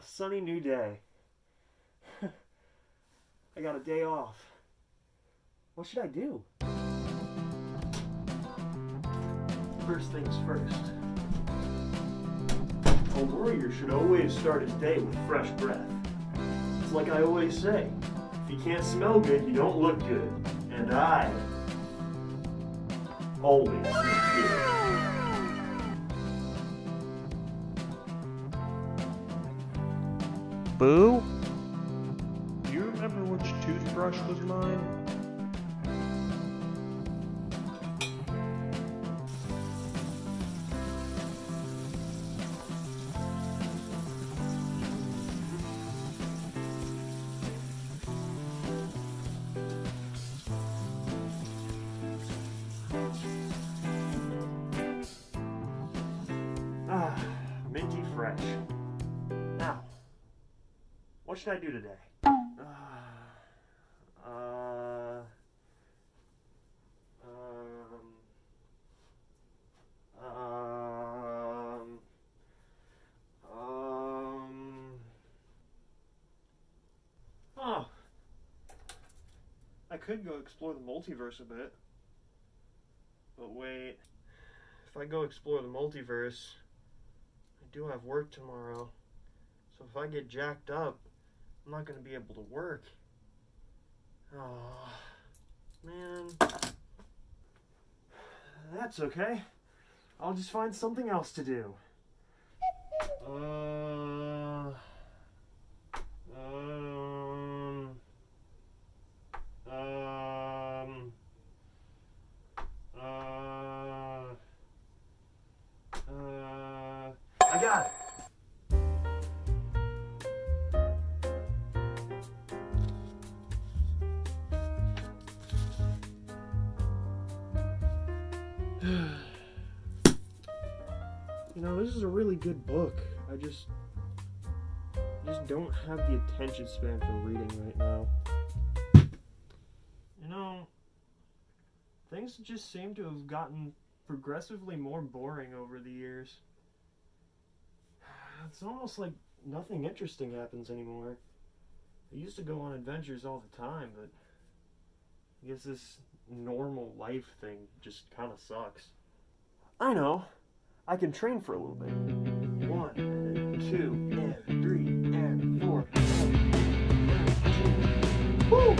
a sunny new day. I got a day off. What should I do? First things first. A warrior should always start his day with fresh breath. It's like I always say, if you can't smell good, you don't look good. And I always look good. Boo? Do you remember which toothbrush was mine? Minty fresh. Now, what should I do today? Oh, I could go explore the multiverse a bit, but wait, if I go explore the multiverse, I do have work tomorrow, so if I get jacked up, I'm not going to be able to work. Oh, man. That's okay. I'll just find something else to do. I got it. You know, this is a really good book. I just don't have the attention span for reading right now. You know, things just seem to have gotten progressively more boring over the years. It's almost like nothing interesting happens anymore. I used to go on adventures all the time, but I guess this normal life thing just kind of sucks. I know. I can train for a little bit. 1, 2, 3, 4. Woo!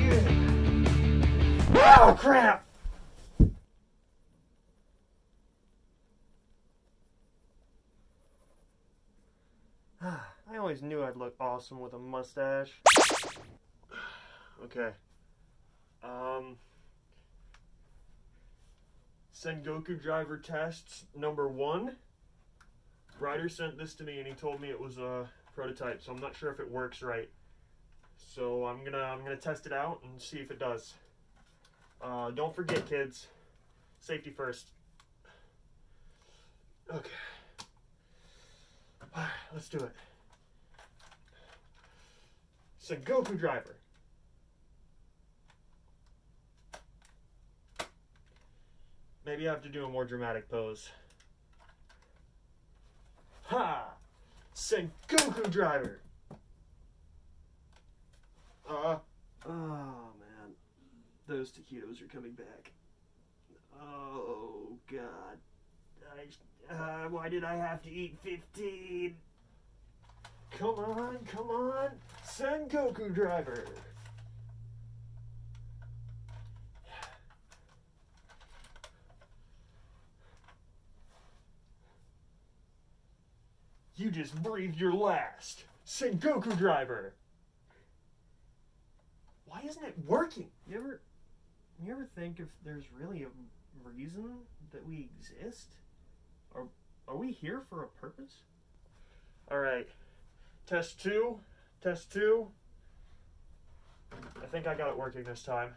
Yeah! Oh, crap! I always knew I'd look awesome with a mustache. Okay. Sengoku Driver tests #1. Ryder sent this to me and he told me it was a prototype, so I'm not sure if it works right. So I'm gonna test it out and see if it does. Don't forget, kids. Safety first. Okay. Alright, let's do it. Sengoku Driver. Maybe I have to do a more dramatic pose. Ha! Sengoku Driver! Oh man. Those taquitos are coming back. Oh god. Why did I have to eat 15? Come on, come on, Sengoku Driver! You just breathed your last, Sengoku Driver! Why isn't it working? You ever think if there's really a reason that we exist? Are we here for a purpose? Alright. Test 2. I think I got it working this time.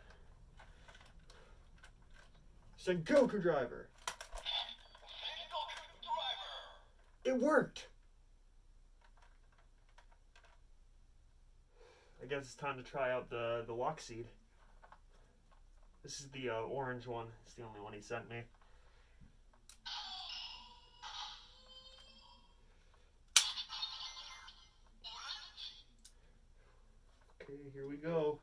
Sengoku Driver! Sengoku Driver! It worked! I guess it's time to try out the lockseed. This is the orange one. It's the only one he sent me. Okay, here we go.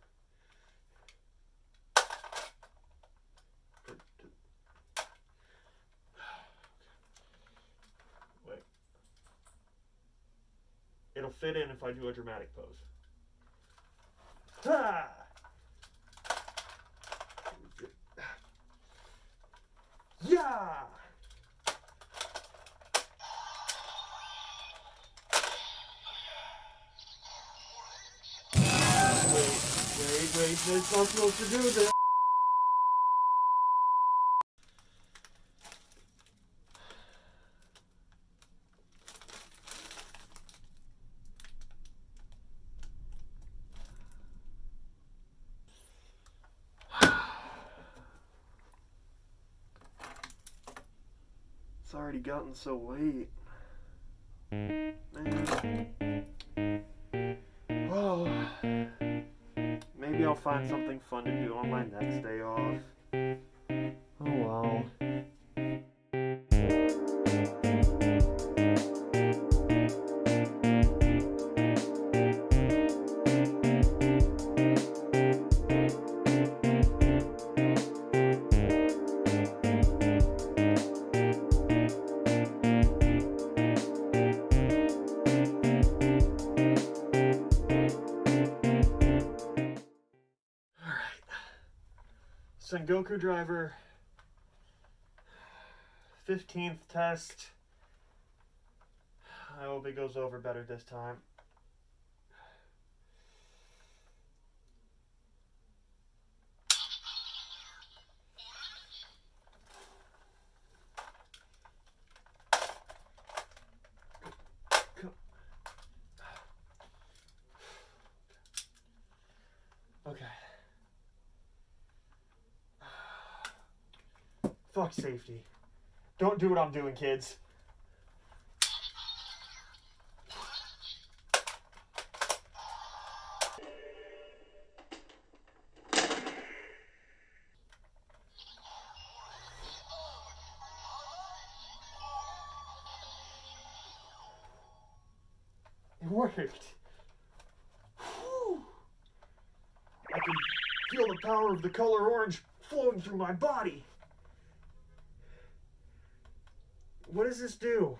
Wait. It'll fit in if I do a dramatic pose. Ha! Yeah! Wait, that's not supposed to do that. It's already gotten so late. Man. Oh. Maybe I'll find something fun to do on my next day off. Oh well. Sengoku Driver, 15th test. I hope it goes over better this time. Okay. Fuck safety. Don't do what I'm doing, kids. It worked. Whew. I can feel the power of the color orange flowing through my body. What does this do?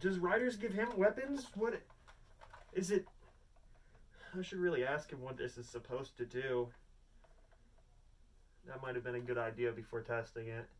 Does Riders give him weapons? What is it? I should really ask him what this is supposed to do. That might have been a good idea before testing it.